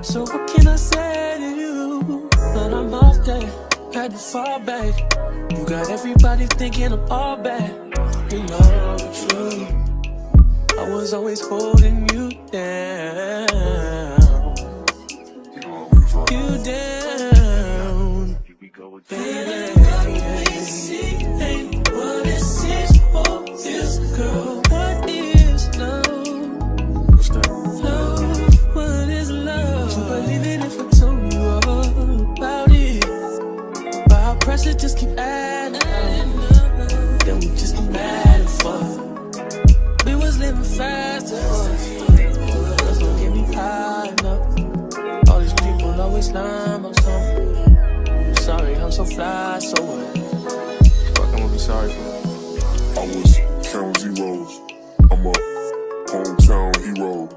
So what can I say to you? But I'm off that, had to fall back. You got everybody thinking I'm all bad. You know the truth, I was always holding you down. You down, baby. Pressure just keep adding up. Then we just keep mad and fuck. We was living fast and fuck. Just don't get me high enough. All these people always lying about something. I'm sorry, I'm so fly, so what? Fuck, I'm gonna be sorry for that. I was counting zeros. I'm a hometown hero.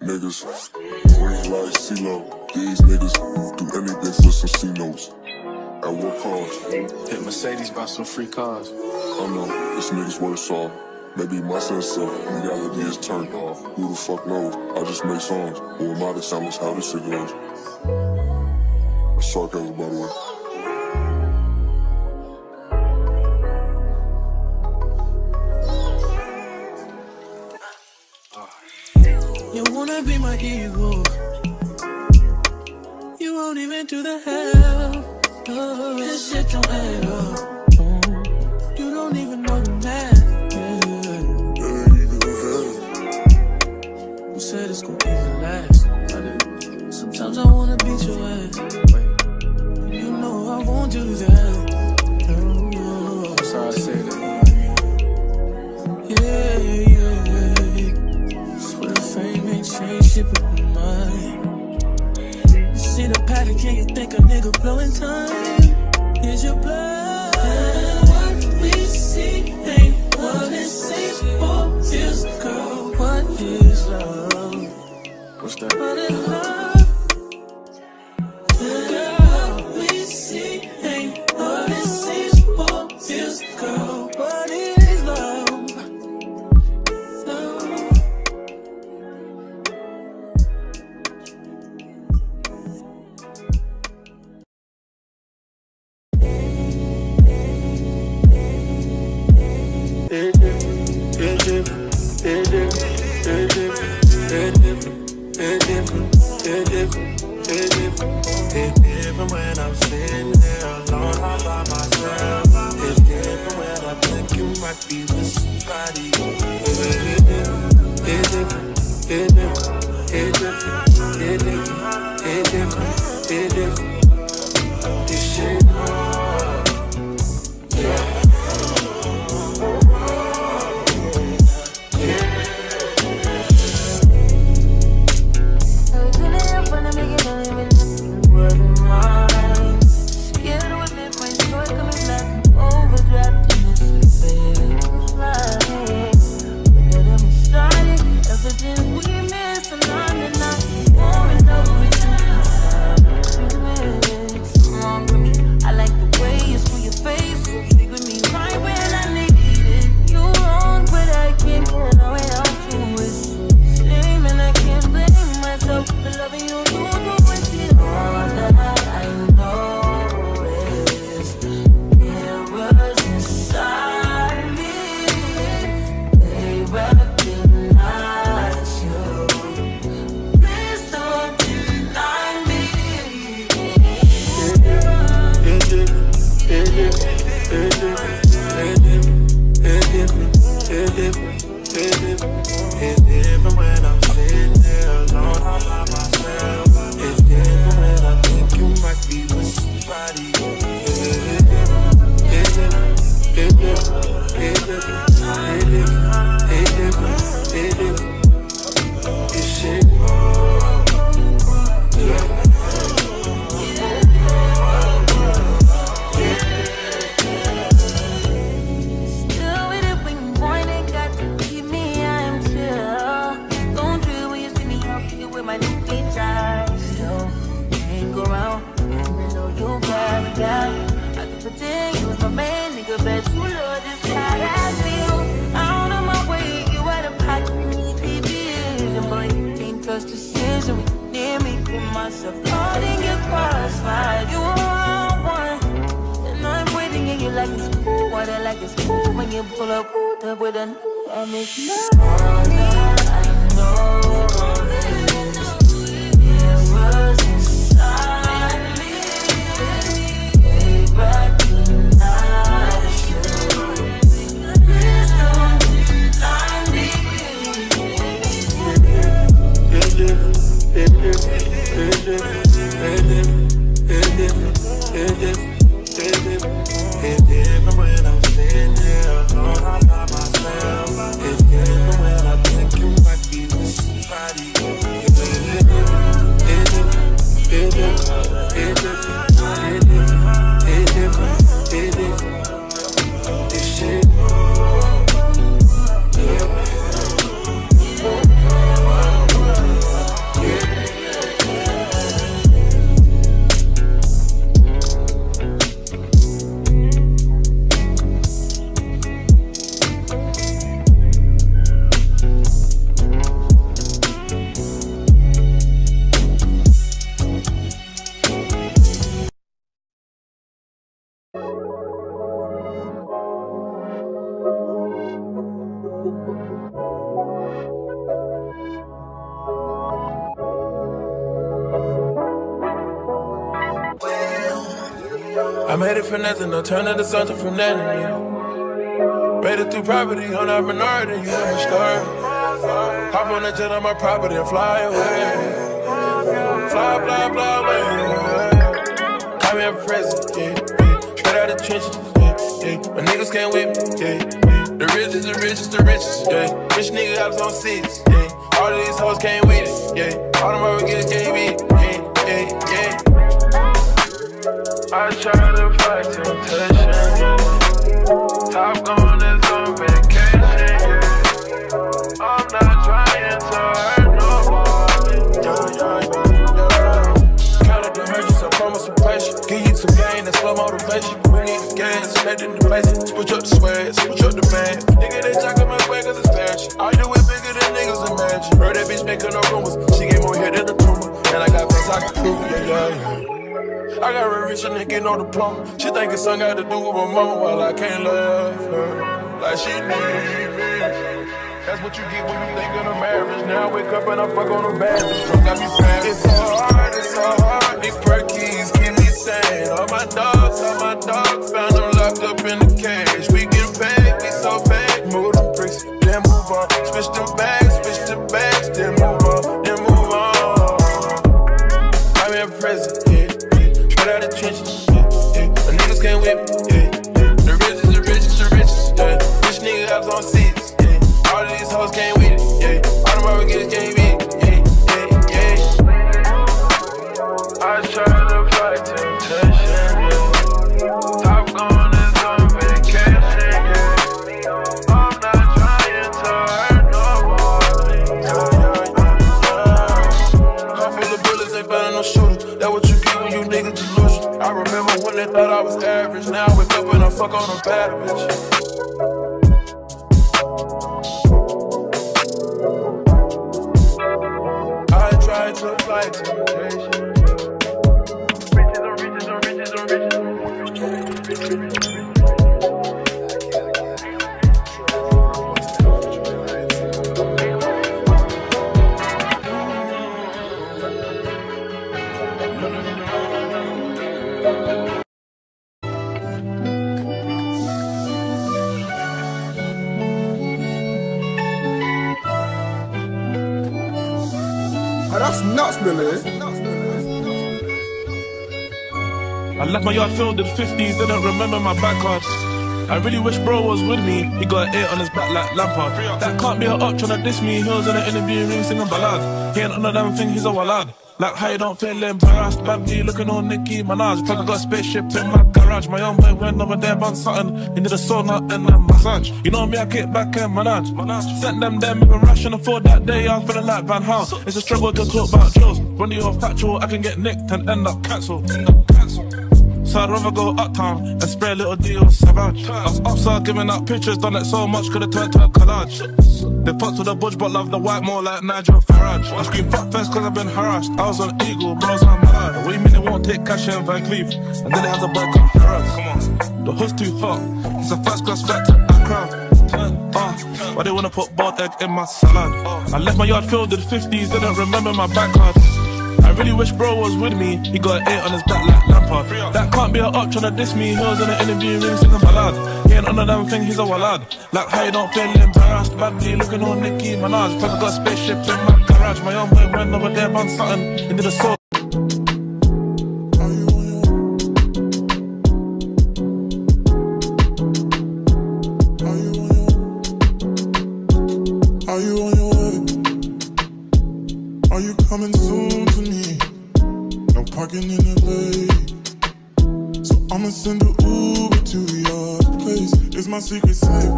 Niggas, green like CeeLo. These niggas do anything for some C-notes. I work hard. Hit Mercedes, buy some free cars. I know, this nigga's worse off. Maybe my sense of reality is turned off. Who the fuck knows? I just make songs. Who am I to silence how this shit goes? That's sarcasm, by the way. You wanna be my equal. You won't even do the hell. This shit don't add up. You don't even know the math. Who said it's gonna even last? Sometimes I wanna beat your ass. You know I won't do that. That's how I say that. Yeah. Swear the fame ain't changed shit but my mind. See the pattern, can you think a nigga blowing time? Is your blood? And what we see ain't what it seems for this girl. What is love? What's that? What is love? And what we see ain't what it seems for this girl. What is love? It's different when I'm sitting there alone all by myself. It's different when I think you might be with somebody. It's different, it's different, it's different, it's different, it's different, it's different, it's different. This shit hard, yeah. me, near me, put myself on in your crossfire. You are one, and I'm waiting and you like it's cool. Water like it's cool when you pull up with a new and it's not morning. I know it was inside me, way back in night. It's different when I'm sitting here alone, I'm by myself. It's different when I think you might be with somebody. It's different this shit. I'm headed for nothing, no turn into something from nothing. Rated through property, on a minority, you never start. Hop on the jet on my property and fly away. Fly, fly, fly away. I'm in prison, yeah. Straight out the trenches, yeah. My niggas came with me, yeah. The richest, the richest, the richest, yeah. Rich nigga got us on six, yeah. All of these hoes came with it, yeah. All them hoes get JV, yeah, yeah, yeah. I try to fight temptation, yeah. Top Gun is on vacation, yeah. I'm not trying to hurt nobody, yeah. Counted the merchants, I promise some patience. Give you some gain and slow motivation. We need the gas, let in the place. Switch up the swag, switch up the band. Nigga, they talking my way cause it's fashion. I do it bigger than niggas imagine. Heard that bitch making no rumors. She gave more hair than a tumor. And I got things I can prove, yeah, yeah, yeah. I got real rich and they get no diploma. She think it's something got to do with my mama while I can't love her like she needs. That's what you get when you think of the marriage. Now I wake up and I fuck on the bathroom. It's so hard. These perkies keep me sane. All my dogs found them locked up in the cage. We get paid, we so paid. Move them bricks, then move on. Switch the bags, then move on. I'm in prison. Out of the trenches, yeah, yeah. The niggas came with me, yeah, yeah. The richest, yeah. Rich nigga got us on six, yeah. All of these hoes came with it, yeah. All them hoes get JV, yeah, yeah, yeah. I try to fight temptation, yeah. Top Gun is on vacation, yeah. I'm not trying to hurt nobody, yeah. Car full of bullets, ain't finding no shooters. That what you get when you niggas just. I remember when they thought I was average. Now I wake up and I fuck on a bad bitch. I tried to fight temptation. I left my yard filled in 50s, they don't remember my backyard. I really wish bro was with me, he got an 8 on his back like Lampard. That can't be an up trying to diss me, he was in an interview room singing ballad. He ain't on a damn thing, he's a wallad. Like how you don't feel embarrassed, Babdi looking on Nicki Minaj. Like I got a spaceship in my garage, my young boy went over there on something. He did a sauna and a massage. You know me, I kick back and manage. Sent them even ration for that day, I'm feeling like Van Hal. It's a struggle to talk about drills. Run you off factual, I can get nicked and end up cancelled. so I'd rather go uptown and spray a little deal savage. I was upside giving out pictures, done it so much, could've turned to a collage. They fucked with the budge but love the white more like Nigel Farage. I scream fuck first cause I've been harassed, I was on Eagle, bros on mad. What do you mean they won't take cash in Van Cleef? And then it has a bug on Paris. Come on, the hood's too hot, it's a first class flight to Accra. Why they wanna put boiled egg in my salad? I left my yard filled in the 50s, didn't remember my back card. I really wish bro was with me, he got an 8 on his back like Lampard. That can't be an up trying to diss me, he was in an interview really singing ballad. He ain't on a damn thing, he's a walad. Like how you don't feel embarrassed, badly looking on Nicki Minaj. Plus I got a spaceship in my garage, my young boy went over there man something, he did a soul. Are you on your way? Are you coming soon to me? No parking in LA, so I'ma send an Uber to your place. Is my secret safe?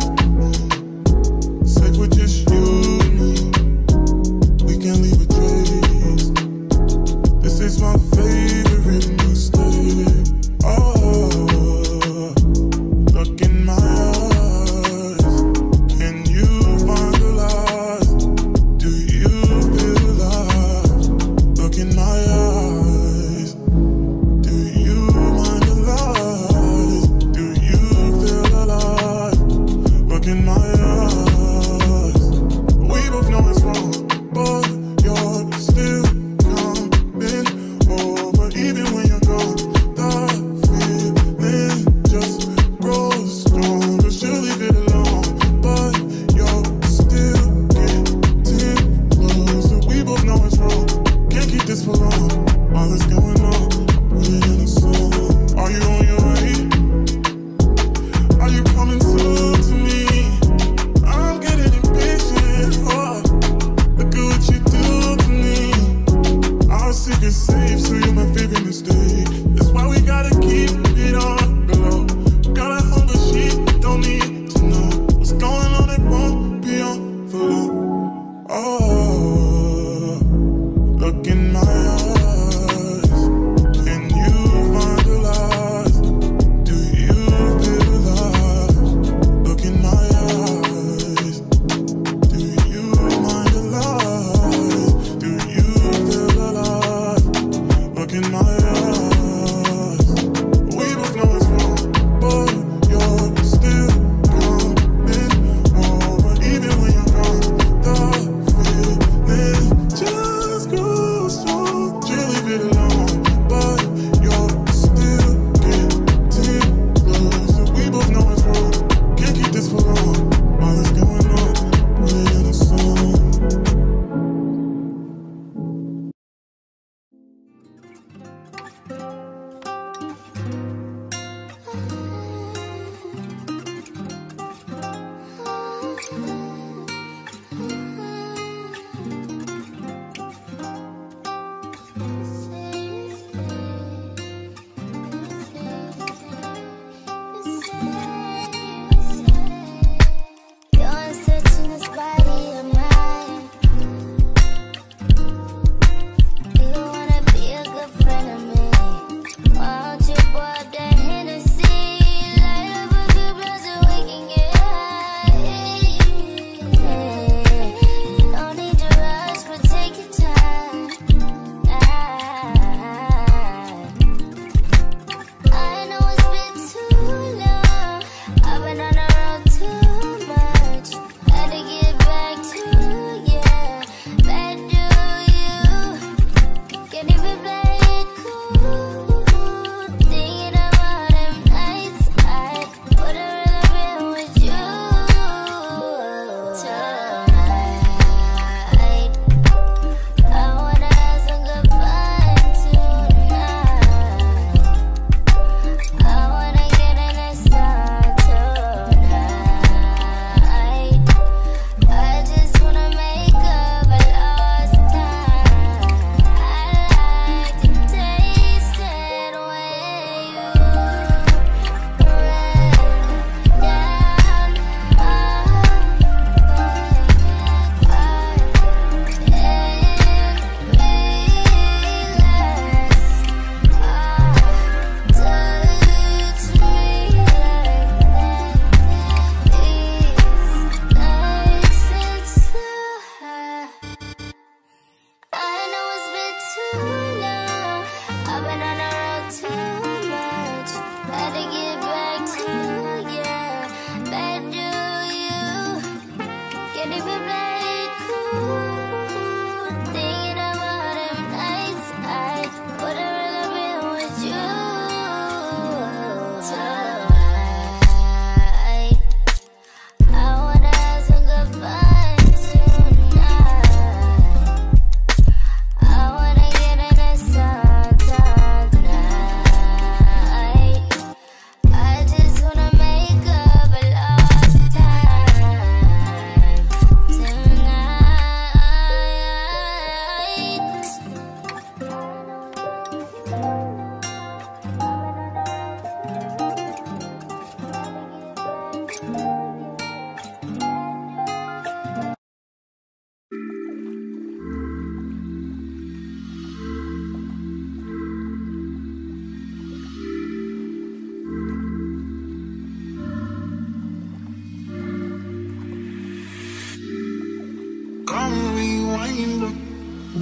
Safe with just you and me, we can't leave a trace. This is my favorite mistake. Oh, look in my eyes. This for long.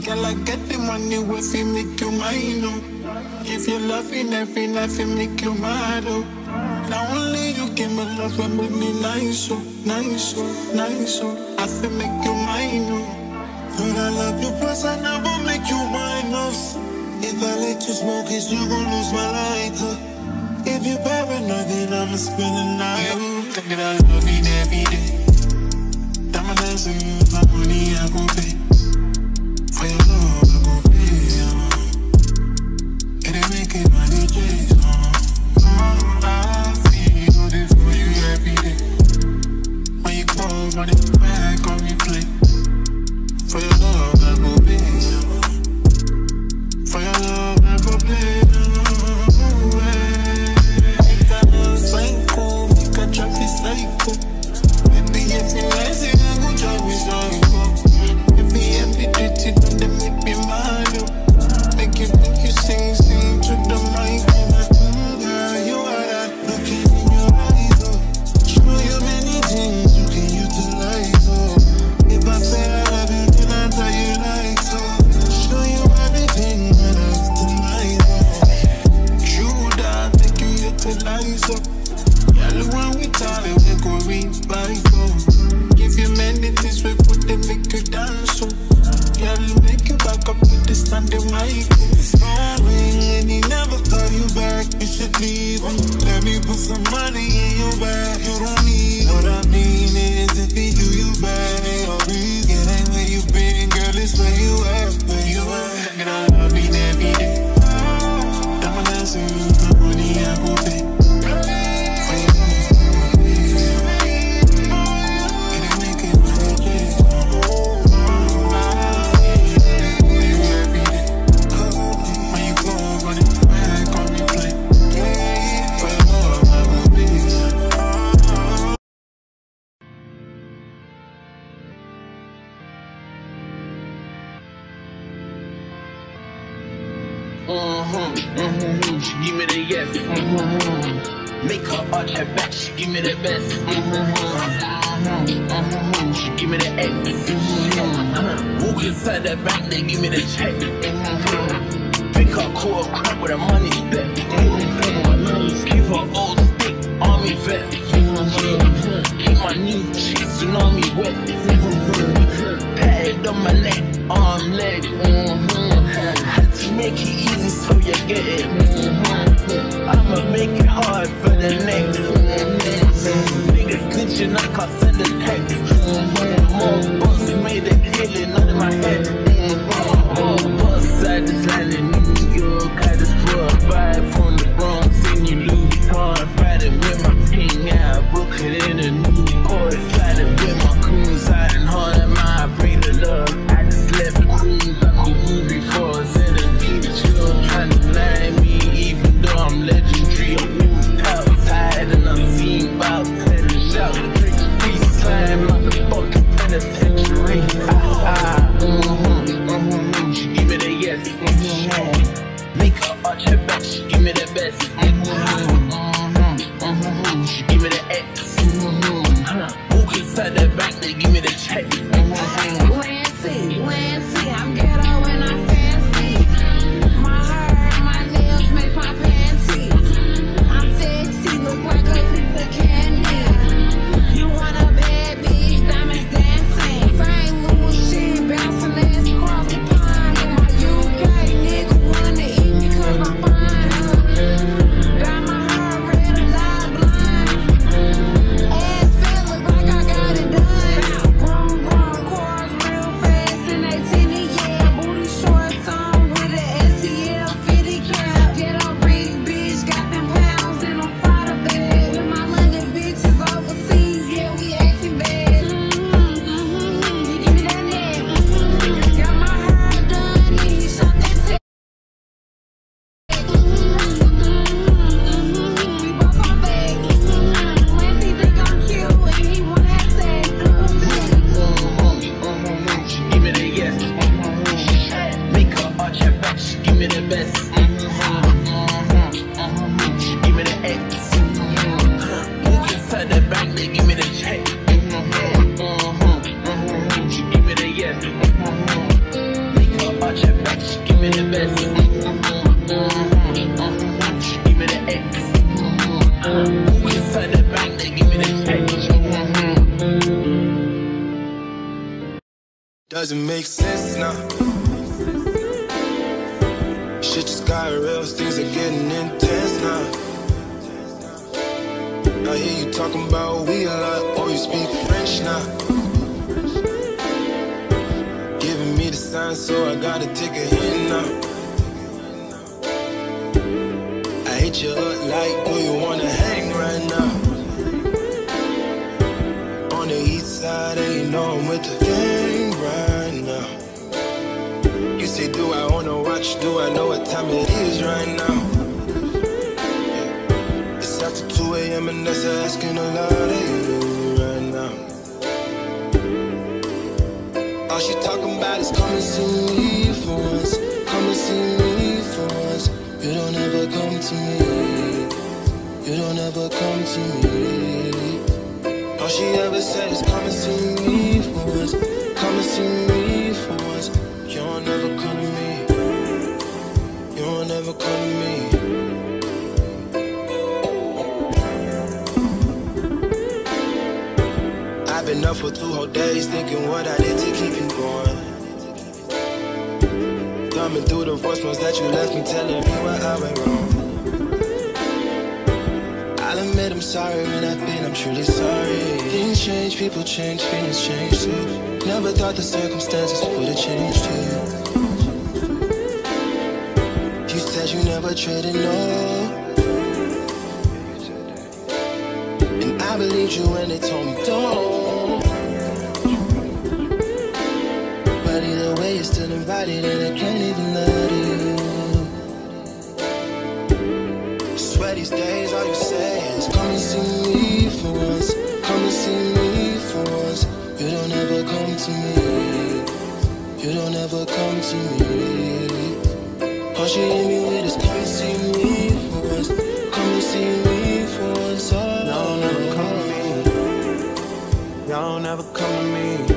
Girl, I get the money with him, make you mine, oh. If you love in every life, him make you mad, oh. Now only you give me love and make me nice, oh. Nice, oh, nice, oh. I feel make you mine, oh. Girl, I love you, plus I never make you mine, oh. If I let you smoke it, you gon' lose my lighter. If you paranoid, then I'ma spend the night, oh. Take it out, love it every day. Diamond dance with you, my money I gon' pay. For your love, I gon' pay, and they make it my DJ, I feel this for you every day. When you call, run it back on replay. For your love, I gon' pay, for your love, I gon' pay, make a love psycho, make a traffic psycho. Baby, if you like it, I gon' drive with psycho. If you empty dirty, don't they make me mad, oh. Make you sing, sing to the mic. Girl, you are that. Looking in your eyes, oh. Show you many things you can utilize, oh. If I say I love you, then I tell you like, oh. Show you everything that I've denied, oh. Should I make you utilize, oh. Y'all want we talk, we go read by, oh. Give you many things we put, they make you dance, so yeah, I'll make you back up with the standing mic. It's smiling and he never call you back. You should leave him. Let me put some money in your bag. You don't need what I mean is if he do you bad. It ain't where you been, girl, it's where you at, where you at. And I love you every day. Diamond dance with you, my money I gon' pay. Give me the yes, Make her arch her back, she give me the best, She give me the X, Walk inside that bank, they give me the check, Pick her core crap with a money step, Give her old stick, army vet, Keep my new cheeks, tsunami wet, Pad on my neck, arm leg, Had to make it easy so you get it, I'ma make it hard for the next, Niggas glitching, I can't send a text, More bucks made a killing out of my head, More bucks, I just landed in New York. I just brought a vibe from the Bronx and you lose time. Riding with my king, yeah, I book it in a new port. Sliding with my coons, hiding hard at my brain of love. I just left the coons like a movie for us. Trying to deny me, even though I'm legendary. I'm moved outside and I'm seen about 10 shout. Drinks, peace, time, motherfucking penitentiary. She give me the yes, Make her arch her back, she give me the best, She give me the X, Walk inside the bank, they give me the check, When see, I'm ghetto when I fancy. me the best. Give me the X. Put inside the bank, they give me the check. Give me the yes. Make up out your bitch, give me the best. Give me the X. Put inside the bank, they give me the check. Doesn't make sense now. Shit just got real, things are getting intense now. I hear you talking about we a lot, or you speak French now. Giving me the sign, so I gotta take a hit now. I hit you up like when you wanna hang right now. On the east side, and you know I'm with the gang right now. Do I own a watch? Do I know what time it is right now? It's after 2 AM and that's asking a lot of you right now. All she talking about is come and see me for once. Come and see me for once. You don't ever come to me. You don't ever come to me. All she ever said is come and see me for once. Come and see me for once. You don't ever come to me. You don't ever come to me. I've been up for 2 whole days thinking what I did to keep you going. Thumbing through the voicemails that you left me, telling me where I went wrong. I'll admit I'm sorry when I've been, I'm truly sorry. Things change, people change, feelings change too. Never thought the circumstances would have changed you. You said you never traded, no. And I believed you when they told me don't. But either way, you're still invited and I can't even let you. I swear these days all you say is come and see me for once. Come and see me for once. You don't ever come to me. You don't ever come to me. All she hit me with is come and see me for once. Come and see me for once. Oh, y'all never come to me. Y'all never come to me.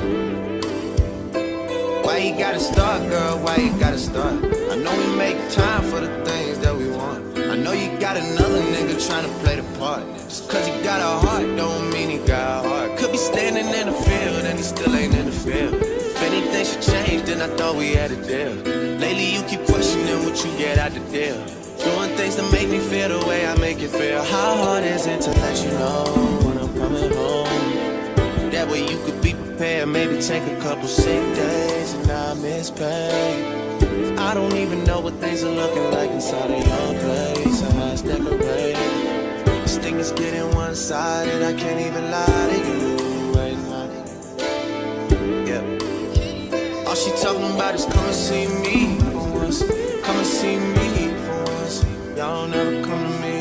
Why you gotta start, girl? Why you gotta start? I know we make time for the things that we want. I know you got another nigga trying to play the part. Just cause you got a heart don't mean he got a heart. Could be standing in the field and he still ain't in the field. If anything should change, then I thought we had a deal. Lately you keep questioning what you get out the deal. Doing things to make me feel the way I make it feel. How hard is it to let you know when I'm coming home? That way you could be prepared, maybe take a couple sick days and I miss pay. I don't even know what things are looking like inside of your place. Eyes decorated. This thing is getting one-sided. I can't even lie to you right now. Yeah. All she talking about is come and see me for once. Come and see me for once. Y'all never come to me.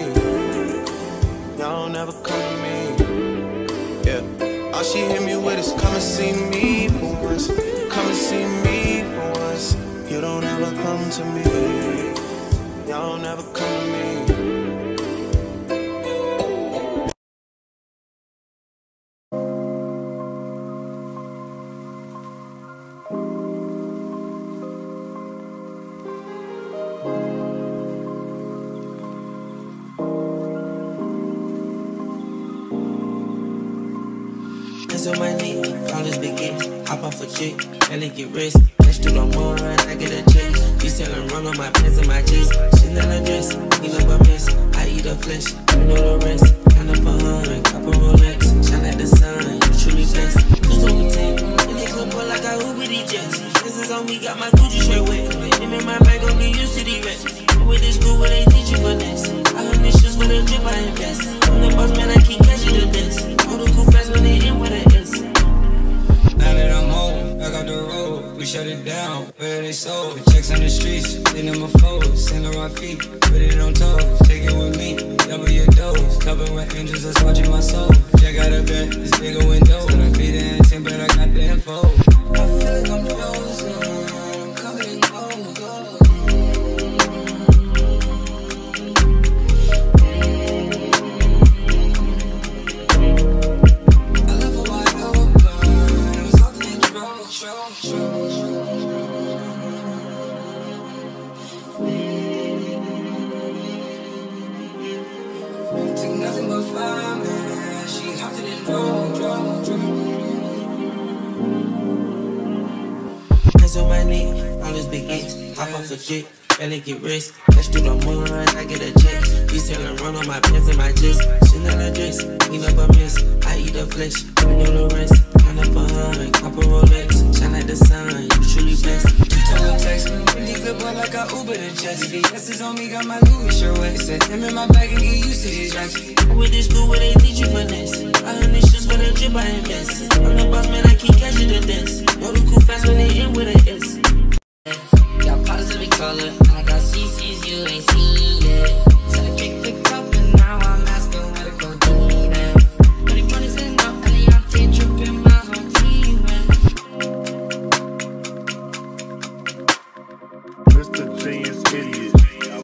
Y'all never come to me. Yeah. All she hit me with is come and see me for once. Come and see me for once. You don't ever come to me. Y'all never come to me. Hands on my knee, college begin. Hop off a chick, and it get risky. Do no more and I get a chick. You selling run on my pants and my cheeks. She's not a dress, you look my miss. I eat her flesh, you know the rest. Count up a 100, copper Rolex. Shine like the sun, you truly blessed. Who's on the team? In the club, boy, like I Uber these jets. This is on me, got my Gucci shirt wet. Him in my bag, gon' get used to the rest. With this school where they teach you finesse. I hunt these shoes with a drip, I invest. I'm the boss, man, I keep catching the best. All the cool fast when they in with an S. Now that I'm home, back on the road. We shut it down, where they sold. Checks on the streets, in them a fold. Send her our feet, put it on toes. Take it with me, double your dose. Covered with angels, that's watching my soul. Check out a bed, it's bigger window. I be the intent, but I got the info. I feel like I'm frozen, I'm covered in gold. Hands on my knee, all those big hits. Hop off a jet, barely get rest. Let's do no more runs, I get a check. These tellin' run on my pants and my chest. She not a dress, clean up a mess. I eat the flesh, bring on the rest. Turn up a hunt, cop a Rolex. Shine like the sun, you truly blessed. Really good, but like I Uber to Chelsea. Yeses on me, got my Louis shirt wet. Set him in my bag and get used to these racks. I went to school where they teach you finesse. I heard these shoes for the drip, I invest. I'm the boss, man, I can't catch you to dance. Know the cool fast when they hit with an S.